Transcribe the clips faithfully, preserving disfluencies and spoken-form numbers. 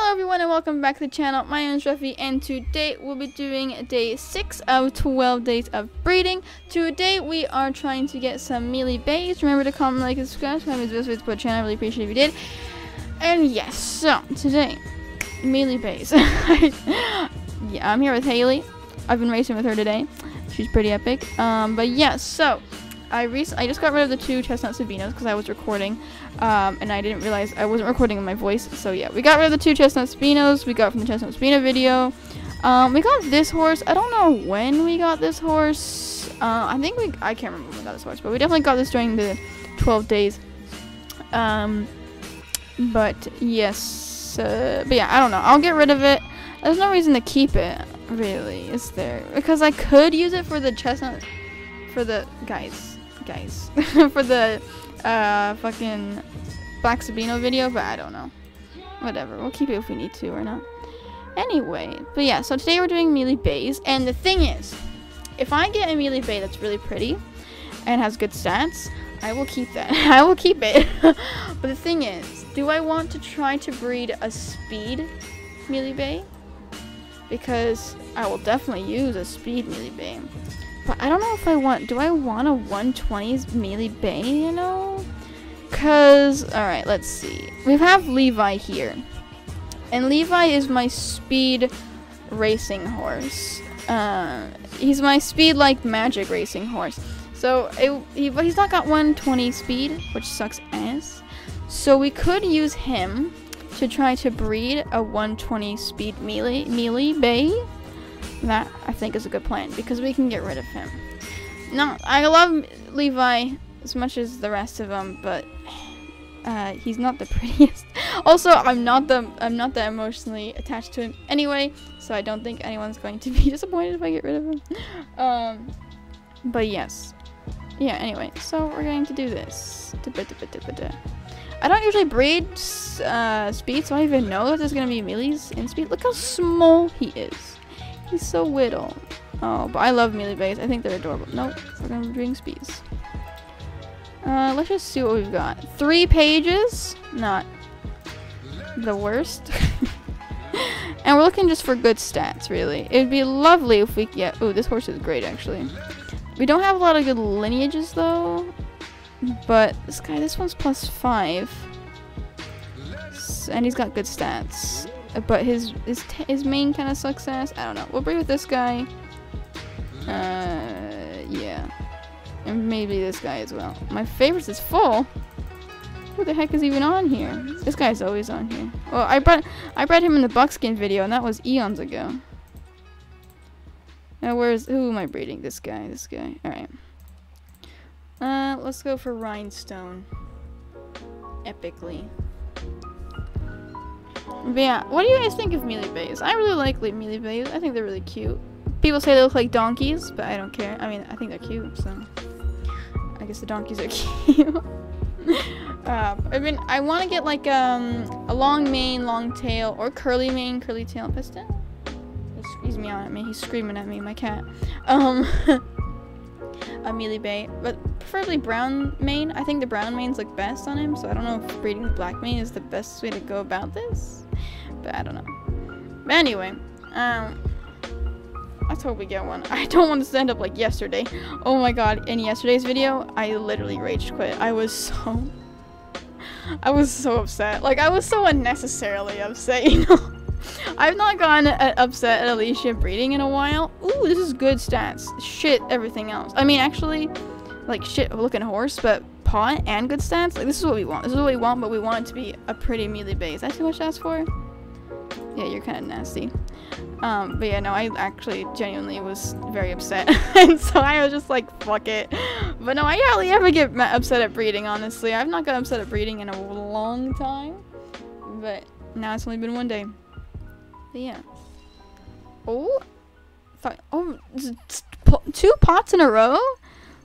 Hello everyone and welcome back to the channel. My name is Ruffy and today we'll be doing day six of twelve days of breeding. Today we are trying to get some melee bays. Remember to comment, like, and subscribe. My name is Best Way to Support Channel. I really appreciate if you did. And yes, so today, melee bays. Yeah, I'm here with Haley. I've been racing with her today. She's pretty epic. Um, but yes, yeah, so I recently I just got rid of the two chestnut Sabinos because I was recording, um, and I didn't realize I wasn't recording in my voice. So yeah, we got rid of the two chestnut Sabinos we got from the chestnut Sabino video. Um, we got this horse. I don't know when we got this horse. Uh, I think we I can't remember when we got this horse, but we definitely got this during the twelve days. Um, but yes, uh, but yeah, I don't know. I'll get rid of it. There's no reason to keep it really, is there? Because I could use it for the chestnut. For the guys, guys, for the uh, fucking Black Sabino video, but I don't know. Whatever, we'll keep it if we need to or not. Anyway, but yeah, so today we're doing melee bays, and the thing is, if I get a melee bay that's really pretty and has good stats, I will keep that. I will keep it. But the thing is, do I want to try to breed a speed melee bay? Because I will definitely use a speed melee bay. But I don't know if I want, do I want a one twenties melee bay, you know? Cause, alright, let's see. We have Levi here. And Levi is my speed racing horse. Uh, he's my speed, like, magic racing horse. So, it, he, but he's not got one twenty speed, which sucks ass. So we could use him to try to breed a one twenty speed melee, melee bay. That, I think, is a good plan, because we can get rid of him. No, I love Levi as much as the rest of them, but uh, he's not the prettiest. Also, I'm not the I'm not that emotionally attached to him anyway, so I don't think anyone's going to be disappointed if I get rid of him. Um, but yes. Yeah, anyway, so we're going to do this. I don't usually breed uh, speed, so I don't even know if there's going to be melees in speed. Look how small he is. He's so little. Oh, but I love melee bays. I think they're adorable. Nope, we're gonna be doing speeds. Uh, let's just see what we've got. Three pages, not the worst. And we're looking just for good stats, really. It'd be lovely if we could get. Ooh, this horse is great, actually. We don't have a lot of good lineages though. But this guy, this one's plus five, and he's got good stats. But his his, t his main kind of sucks ass. I don't know. We'll breed with this guy. Uh, yeah. And maybe this guy as well. My favorites is full. Who the heck is even on here? This guy's always on here. Well, I brought I brought him in the buckskin video, and that was eons ago. Now where's who am I breeding? This guy. This guy. All right. Uh, let's go for Rhinestone. Epically. But yeah, what do you guys think of melee bays? I really like melee bays. I think they're really cute. People say they look like donkeys, but I don't care. I mean, I think they're cute, so I guess the donkeys are cute. uh, I mean, I want to get like um, a long mane, long tail, or curly mane, curly tail piston. He squeezed me out at me. He's screaming at me, my cat. Um, a melee bay, but preferably brown mane. I think the brown manes look best on him, so I don't know if breeding the black mane is the best way to go about this. But I don't know. But anyway, um, let's hope we get one. I don't want to end up like yesterday. Oh my god, in yesterday's video, I literally rage quit. I was so, I was so upset. Like, I was so unnecessarily upset, you know? I've not gotten upset at Alicia breeding in a while. Ooh, this is good stats. Shit, everything else. I mean, actually, like, shit looking horse, but paw and good stats. Like, this is what we want. This is what we want, but we want it to be a pretty melee base. Is that too much to ask for? Yeah, you're kind of nasty. Um, but yeah, no, I actually genuinely was very upset. And so I was just like, fuck it. But no, I hardly ever get upset at breeding, honestly. I've not gotten upset at breeding in a long time. But now it's only been one day. But yeah. Oh, thought, oh, two pots in a row?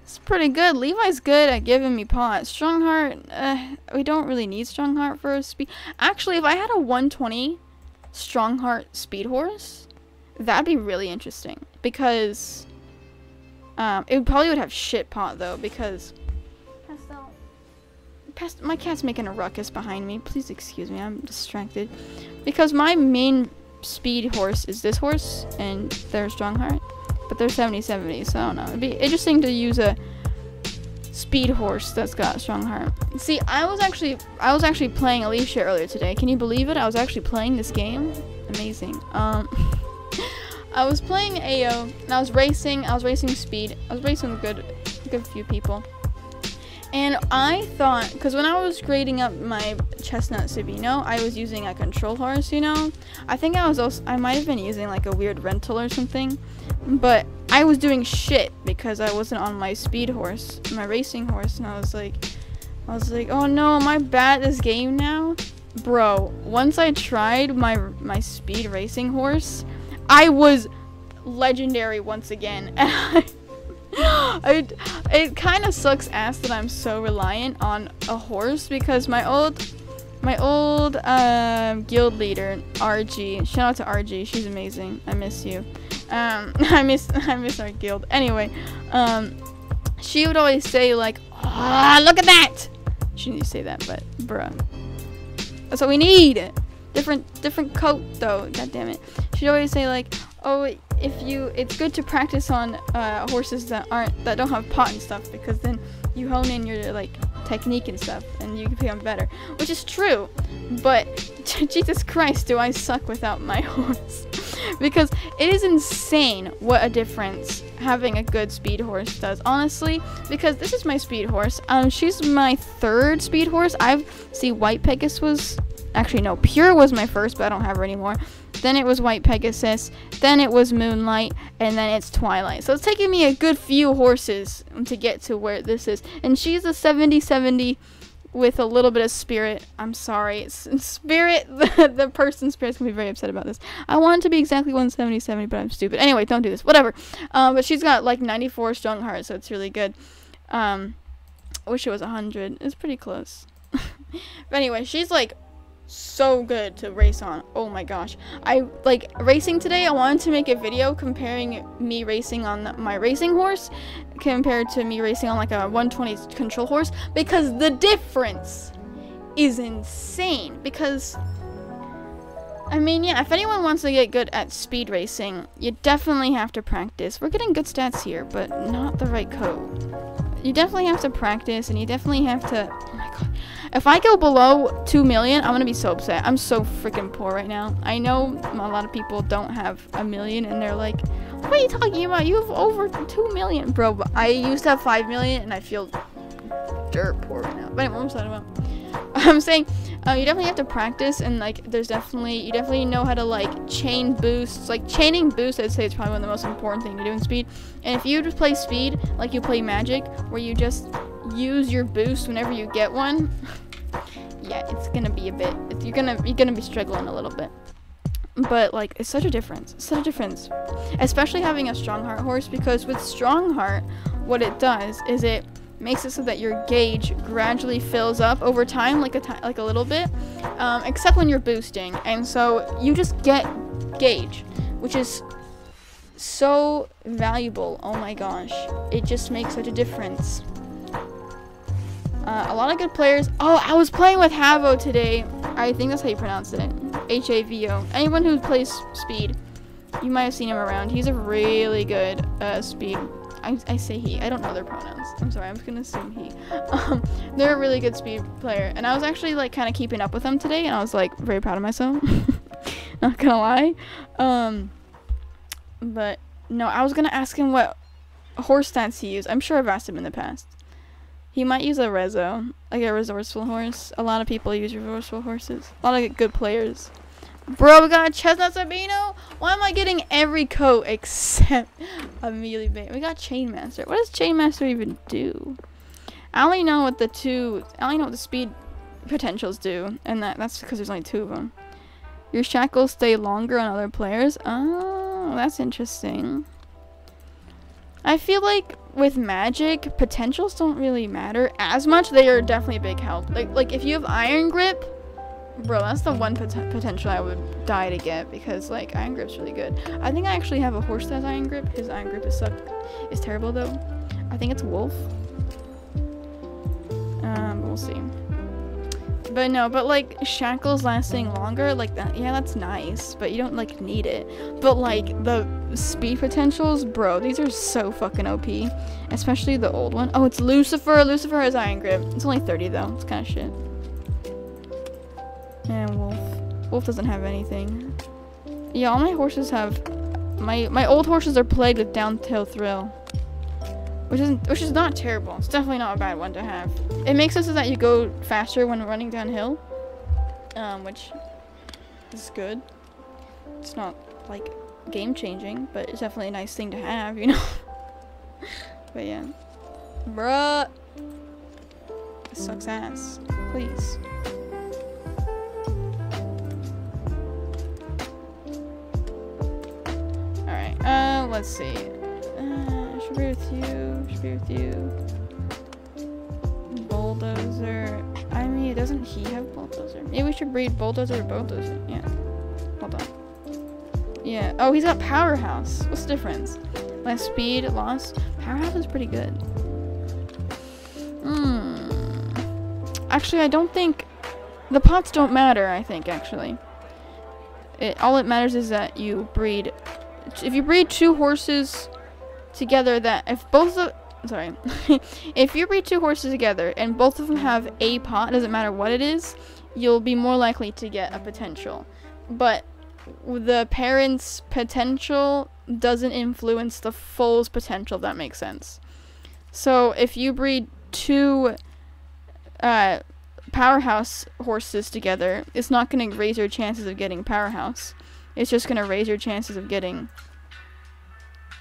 It's pretty good. Levi's good at giving me pots. Strongheart, uh, we don't really need Strongheart for speed. Actually, if I had a one twenty Strongheart speed horse, that'd be really interesting. Because um, it probably would have shit pot, though, because Past, my cat's making a ruckus behind me. Please excuse me, I'm distracted. Because my main speed horse is this horse, and they're Strongheart. But they're seventy seventy, so I don't know. It'd be interesting to use a speed horse that's got Strongheart. See, I was actually I was actually playing Alicia earlier today. Can you believe it? I was actually playing this game. Amazing. Um, I was playing A O, and I was racing. I was racing speed. I was racing with good, good few people. And I thought, because when I was grading up my Chestnut Sabino, I was using a control horse, you know? I think I was also, I might have been using like a weird rental or something, but I was doing shit because I wasn't on my speed horse, my racing horse, and I was like, I was like, oh no, am I bad at this game now? Bro, once I tried my, my speed racing horse, I was legendary once again, and I... I, it kind of sucks ass that I'm so reliant on a horse because my old my old uh, guild leader R G, shout out to R G, she's amazing, I miss you, um, I miss I miss our guild. Anyway, um, she would always say like, ah, look at that. She didn't say that, but bruh, that's what we need. Different different coat though. God damn it. She'd always say like, oh, if you, it's good to practice on uh, horses that aren't, that don't have pot and stuff, because then you hone in your like technique and stuff, and you can become better, which is true. But Jesus Christ, do I suck without my horse? Because it is insane what a difference having a good speed horse does, honestly. Because this is my speed horse. Um, she's my third speed horse. I've see White Pegasus was, actually no, Pure was my first, but I don't have her anymore. Then it was White Pegasus, then it was Moonlight, and then it's Twilight. So it's taking me a good few horses to get to where this is. And she's a seventy seventy with a little bit of spirit. I'm sorry, it's spirit, the, the person's spirit's gonna be very upset about this. I want it to be exactly one seventy seventy, but I'm stupid. Anyway, don't do this, whatever. Uh, but she's got like ninety-four Strongheart, so it's really good. Um, I wish it was one hundred, it's pretty close. But anyway, she's like, so good to race on. Oh my gosh, I like racing today. I wanted to make a video comparing me racing on the, my racing horse compared to me racing on like a one twenty control horse, because the difference is insane. Because I mean, yeah, if anyone wants to get good at speed racing, you definitely have to practice. We're getting good stats here, but not the right code. You definitely have to practice, and you definitely have to, oh my god, if I go below two million, I'm gonna be so upset. I'm so freaking poor right now. I know a lot of people don't have a million, and they're like, what are you talking about? You have over two million. Bro, but I used to have five million, and I feel dirt poor right now. But anyway, what was that about? I'm saying, uh, you definitely have to practice, and like, there's definitely, you definitely know how to like chain boosts. Like chaining boosts, I'd say it's probably one of the most important things to do in speed. And if you just play speed like you play Magic, where you just use your boost whenever you get one, yeah, it's gonna be a bit. It's, you're gonna you're gonna be struggling a little bit. But like, it's such a difference, it's such a difference, especially having a Strongheart horse, because with Strongheart, what it does is it makes it so that your gauge gradually fills up over time, like a t like a little bit, um, except when you're boosting, and so you just get gauge, which is so valuable. Oh my gosh, it just makes such a difference. Uh, a lot of good players. Oh, I was playing with Havo today. I think that's how you pronounce it, H A V O. Anyone who plays speed, you might have seen him around. He's a really good uh, speed. I, I say he. I don't know their pronouns. I'm sorry. I'm just gonna assume he. Um, they're a really good speed player, and I was actually like kind of keeping up with them today, and I was like very proud of myself. Not gonna lie. Um, but no, I was gonna ask him what horse stats he used. I'm sure I've asked him in the past. He might use a Rezo, like a resourceful horse. A lot of people use resourceful horses. A lot of good players. Bro, we got a Chestnut Sabino. Why am I getting every coat except a melee bait? We got Chainmaster. What does Chainmaster even do? I only know what the two, I only know what the speed potentials do, and that that's because there's only two of them. Your shackles stay longer on other players. Oh, that's interesting. I feel like with Magic, potentials don't really matter as much. They are definitely a big help. Like like if you have Iron Grip. Bro, that's the one pot potential I would die to get, because like Iron Grip's really good. I think I actually have a horse that's Iron Grip. His Iron Grip is suck, is terrible though. I think it's Wolf. Um, we'll see. But no, but like shackles lasting longer, like that, yeah, that's nice, but you don't like need it. But like the speed potentials, bro, these are so fucking O P, especially the old one. Oh, it's Lucifer. Lucifer has iron grip. It's only thirty though. It's kind of shit. And Wolf. Wolf doesn't have anything. Yeah, all my horses have, my my old horses are plagued with downtail thrill. Which isn't, which is not terrible. It's definitely not a bad one to have. It makes it so that you go faster when running downhill, um, which is good. It's not like game changing, but it's definitely a nice thing to have, you know. But yeah, bruh, this sucks ass. Please. All right. Uh, let's see. Should be with you, should be with you. Bulldozer. I mean, doesn't he have bulldozer? Maybe we should breed bulldozer to bulldozer. Yeah. Hold on. Yeah. Oh, he's got powerhouse. What's the difference? Less speed, loss. Powerhouse is pretty good. Hmm. Actually, I don't think the pots don't matter, I think, actually. It all it matters is that you breed, if you breed two horses together, that if both of sorry if you breed two horses together and both of them have a pot, doesn't matter what it is, you'll be more likely to get a potential. But the parent's potential doesn't influence the foal's potential, if that makes sense. So if you breed two uh powerhouse horses together, it's not going to raise your chances of getting powerhouse, it's just going to raise your chances of getting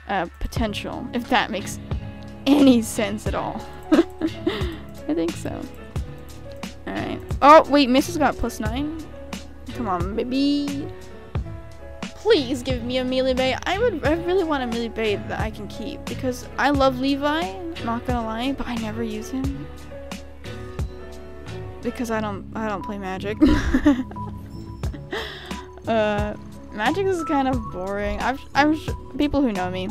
Uh, potential, if that makes any sense at all. I think so. Alright. Oh, wait, Missus got plus nine. Come on, baby. Please give me a melee bay. I would, I really want a melee bay that I can keep because I love Levi, not gonna lie, but I never use him. Because I don't, I don't play Magic. uh... Magic is kind of boring. I've, I'm people who know me,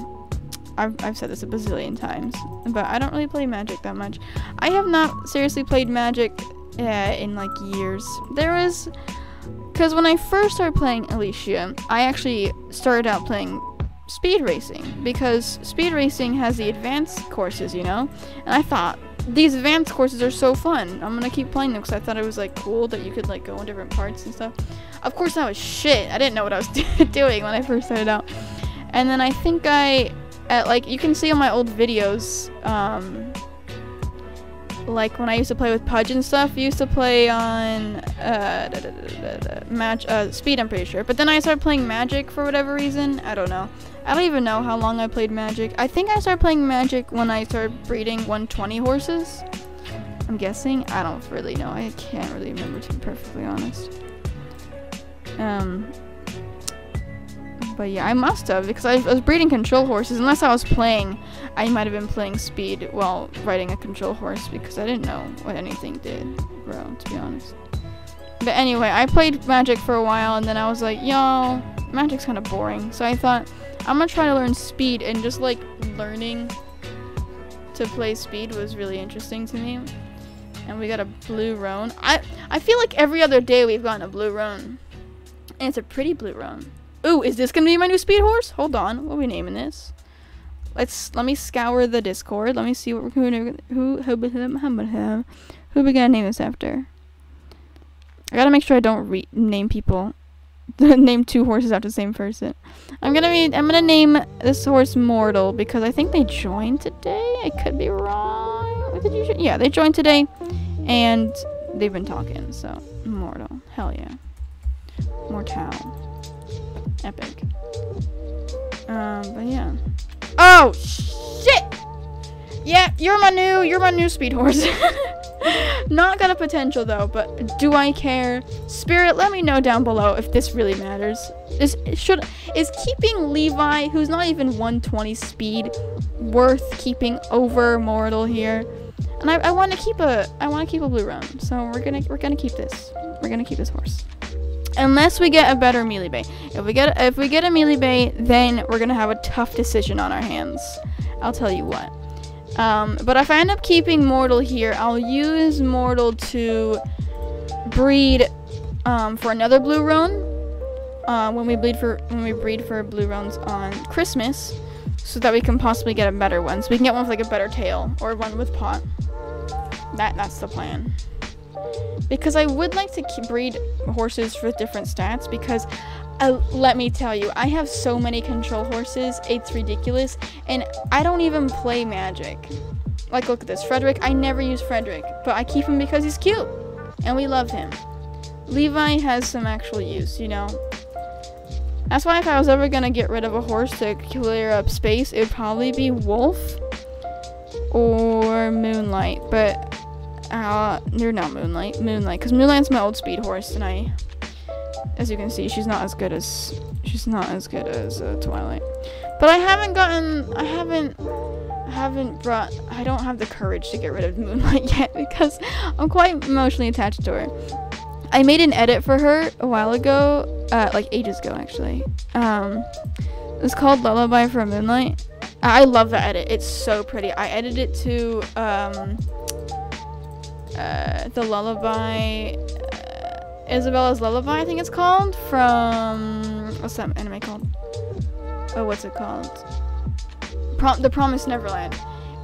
I've, I've said this a bazillion times, but I don't really play Magic that much. I have not seriously played Magic uh, in like years. There was, because when I first started playing Alicia, I actually started out playing speed racing because speed racing has the advanced courses, you know, and I thought these advanced courses are so fun. I'm gonna keep playing them because I thought it was like cool that you could like go in different parts and stuff. Of course that was shit. I didn't know what I was doing when I first started out. And then I think I, at like, you can see on my old videos, um, like when I used to play with Pudge and stuff, I used to play on uh, da, da, da, da, da, match, uh, speed, I'm pretty sure. But then I started playing Magic for whatever reason. I don't know. I don't even know how long I played Magic. I think I started playing Magic when I started breeding one twenty horses. I'm guessing. I don't really know. I can't really remember, to be perfectly honest. Um, but yeah, I must have, because I was breeding control horses. Unless I was playing, I might have been playing speed while riding a control horse, because I didn't know what anything did, bro, to be honest. But anyway, I played Magic for a while, and then I was like, yo, Magic's kind of boring. So I thought, I'm gonna try to learn speed, and just like learning to play speed was really interesting to me. And we got a blue roan. I, I feel like every other day we've gotten a blue roan. And it's a pretty blue roan. Ooh, is this gonna be my new speed horse? Hold on, what are we naming this? Let's, let me scour the Discord. Let me see what we're gonna, who, who, who, who we gonna name this after. I gotta make sure I don't re name people, name two horses after the same person. I'm gonna be, I'm gonna name this horse Mortal because I think they joined today. I could be wrong. Did you, yeah, they joined today and they've been talking, so Mortal, hell yeah. Mortal. Epic. Um, but yeah. Oh, shit! Yeah, you're my new, you're my new speed horse. Not got a potential though, but do I care? Spirit, let me know down below if this really matters. Is, should, is keeping Levi, who's not even one twenty speed, worth keeping over Mortal here? And I, I want to keep a, I want to keep a blue roan, so we're gonna, we're gonna keep this. We're gonna keep this horse. Unless we get a better melee bay. If we get if we get a melee bay, then we're gonna have a tough decision on our hands. I'll tell you what. Um, but if I end up keeping Mortal here, I'll use Mortal to breed um, for another blue roan uh, when we bleed for when we breed for blue roans on Christmas, so that we can possibly get a better one. So we can get one with like a better tail or one with pot. That that's the plan. Because I would like to keep breed horses with different stats, because uh, let me tell you, I have so many control horses, it's ridiculous, and I don't even play Magic. Like, look at this, Frederick, I never use Frederick, but I keep him because he's cute, and we love him. Levi has some actual use, you know. That's why if I was ever gonna get rid of a horse to clear up space, it would probably be Wolf or Moonlight, but Uh, they're not Moonlight. Moonlight, because Moonlight's my old speed horse, and I, as you can see, she's not as good as she's not as good as uh, Twilight. But I haven't gotten, I haven't, I haven't brought. I don't have the courage to get rid of Moonlight yet because I'm quite emotionally attached to her. I made an edit for her a while ago, uh, like ages ago actually. Um, it was called Lullaby for Moonlight. I, I love that edit. It's so pretty. I edited it to. Um, Uh, the lullaby, uh, Isabella's Lullaby, I think it's called, from, what's that anime called? Oh, what's it called? Pro The Promised Neverland.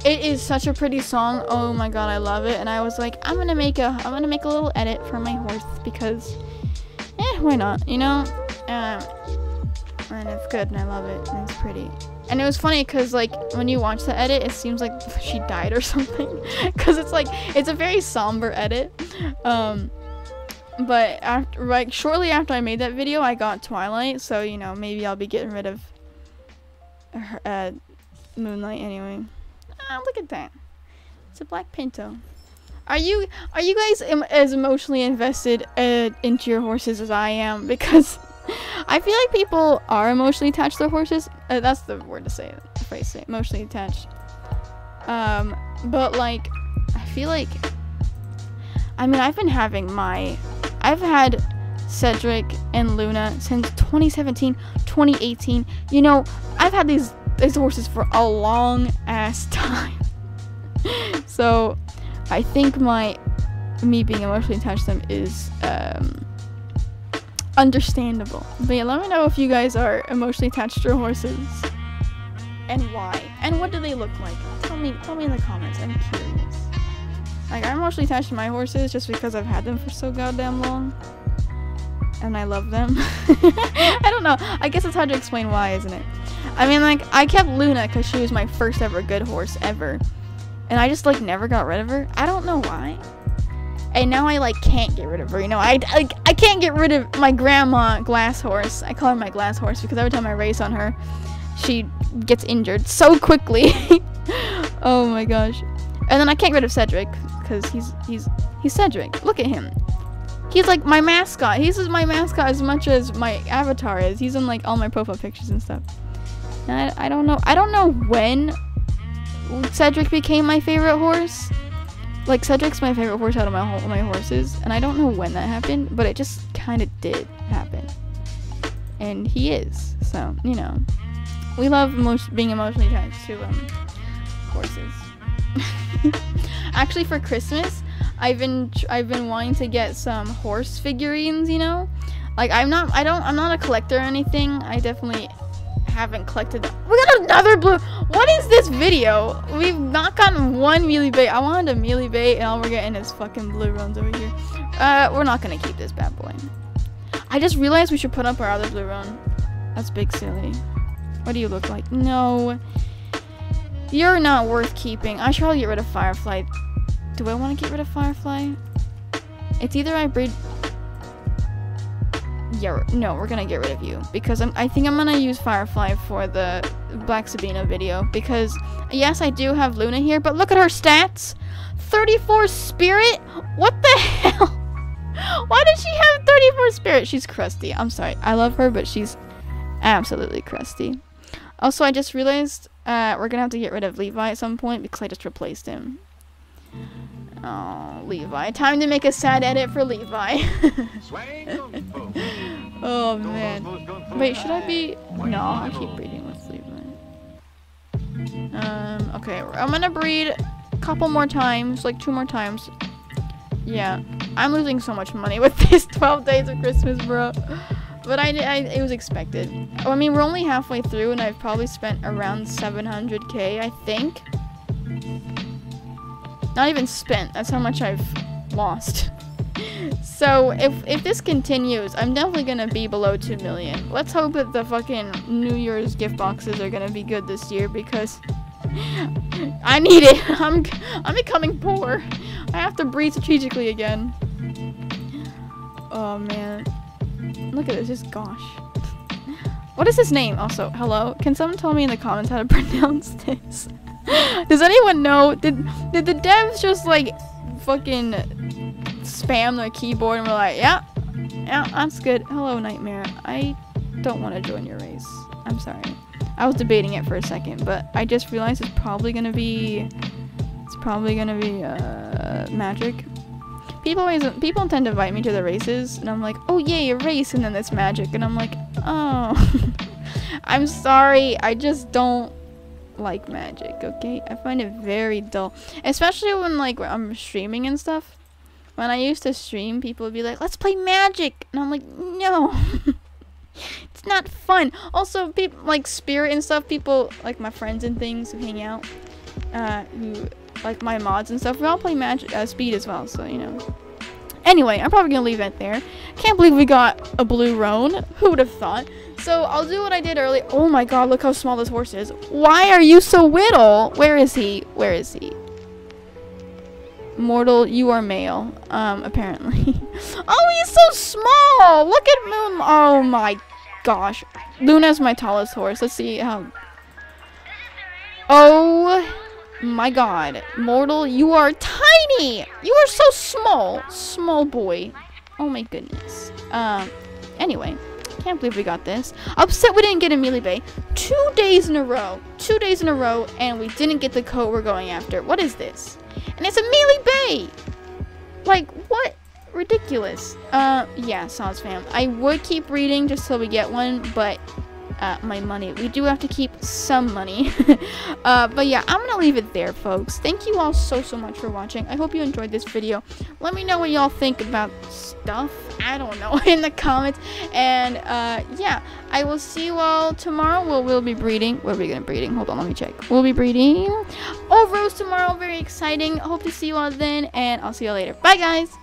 It is such a pretty song. Oh my god, I love it. And I was like, I'm gonna make a, I'm gonna make a little edit for my horse because, eh, why not? You know, um, and it's good, and I love it, and it's pretty. And it was funny because, like, when you watch the edit, it seems like she died or something. Because it's, like, it's a very somber edit. Um, but after, like, shortly after I made that video, I got Twilight. So, you know, maybe I'll be getting rid of her, uh, Moonlight anyway. Ah, look at that. It's a black pinto. Are you, are you guys em- as emotionally invested uh, into your horses as I am? Because I feel like people are emotionally attached to their horses. Uh, that's the word to say, the phrase to say, emotionally attached. Um, but like, I feel like, I mean, I've been having my, I've had Cedric and Luna since twenty seventeen, twenty eighteen. You know, I've had these, these horses for a long ass time. So I think my, me being emotionally attached to them is, um, understandable. But yeah, let me know if you guys are emotionally attached to your horses and why, and what do they look like. Tell me tell me in the comments. I'm curious. Like, I'm emotionally attached to my horses just because I've had them for so goddamn long and I love them. I don't know, I guess it's hard to explain why, isn't it? I mean, like, I kept Luna because she was my first ever good horse ever, and I just like never got rid of her. I don't know why. And now I, like, can't get rid of her, you know? I, I, I can't get rid of my grandma glass horse. I call her my glass horse because every time I race on her, she gets injured so quickly. Oh, my gosh. And then I can't get rid of Cedric because he's, he's, he's Cedric. Look at him. He's, like, my mascot. He's my mascot as much as my avatar is. He's in, like, all my profile pictures and stuff. And I, I don't know. I don't know when Cedric became my favorite horse. Like, Cedric's my favorite horse out of my whole, my horses, and I don't know when that happened, but it just kind of did happen. And he is, so, you know. We love most being emotionally attached to um, horses. Actually, for Christmas, I've been I've been wanting to get some horse figurines, you know? Like, I'm not I don't I'm not a collector or anything. I definitely haven't collected. We got another blue. What is this video? We've not gotten one mealy bait. I wanted a mealy bait, and all we're getting is fucking blue roans over here. Uh, we're not gonna keep this bad boy. I just realized we should put up our other blue roan. That's big silly. What do you look like? No, you're not worth keeping. I should probably get rid of Firefly. Do I want to get rid of Firefly? It's either I breed. Yeah, no, we're gonna get rid of you because I'm, I think I'm gonna use Firefly for the Black Sabina video because yes, I do have Luna here, but look at her stats. thirty-four spirit? What the hell? Why did she have thirty-four spirit? She's crusty. I'm sorry. I love her, but she's absolutely crusty. Also, I just realized uh, we're gonna have to get rid of Levi at some point because I just replaced him. Oh, Levi. Time to make a sad edit for Levi. Oh, man. Wait, should I be... No, I keep breeding with Levi. Um, okay, I'm gonna breed a couple more times, like two more times. Yeah, I'm losing so much money with these twelve days of Christmas, bro. But I, I it was expected. I mean, we're only halfway through, and I've probably spent around seven hundred K, I think. Not even spent. That's how much I've lost. So if if this continues, I'm definitely gonna be below two million. Let's hope that the fucking New Year's gift boxes are gonna be good this year, because I need it. I'm I'm becoming poor. I have to breed strategically again. Oh man, look at this. Just gosh. What is his name? Also, hello. Can someone tell me in the comments how to pronounce this? Does anyone know? Did did the devs just like fucking spam their keyboard and we're like, yeah, yeah, that's good. Hello, Nightmare. I don't want to join your race. I'm sorry. I was debating it for a second, but I just realized it's probably gonna be, it's probably gonna be uh, magic. People always, people tend to invite me to the races, and I'm like, oh yay, a race, and then it's magic, and I'm like, oh, I'm sorry, I just don't like magic. Okay, I find it very dull, especially when like I'm streaming and stuff. When I used to stream, people would be like, let's play magic. And I'm like, no. It's not fun. Also, people like spirit and stuff, people like my friends and things who hang out, uh, who like my mods and stuff, we all play magic, uh, speed as well, so you know. Anyway, I'm probably gonna leave it there. Can't believe we got a blue roan. Who would have thought? So I'll do what I did earlier. Oh my god, look how small this horse is. Why are you so little? Where is he? Where is he? Mortal, you are male, um, apparently. Oh, he's so small! Look at Moon. Oh my gosh. Luna's my tallest horse. Let's see how... Oh my god. Mortal, you are tiny! You are so small. Small boy. Oh my goodness. Um, anyway. Can't believe we got this. Upset we didn't get a melee bay. Two days in a row. Two days in a row, and we didn't get the coat we're going after. What is this? And it's a melee bay! Like, what? Ridiculous. Uh, yeah, Soz fam. I would keep reading just till we get one, but, uh, my money. We do have to keep some money. uh, but yeah, I'm gonna leave it there, folks. Thank you all so, so much for watching. I hope you enjoyed this video. Let me know what y'all think about stuff. I don't know, in the comments. And, uh, yeah. I will see you all tomorrow. We'll, we'll be breeding. What are we going to be breeding? Hold on, let me check. We'll be breeding Overrose tomorrow. Very exciting. Hope to see you all then, and I'll see you all later. Bye, guys!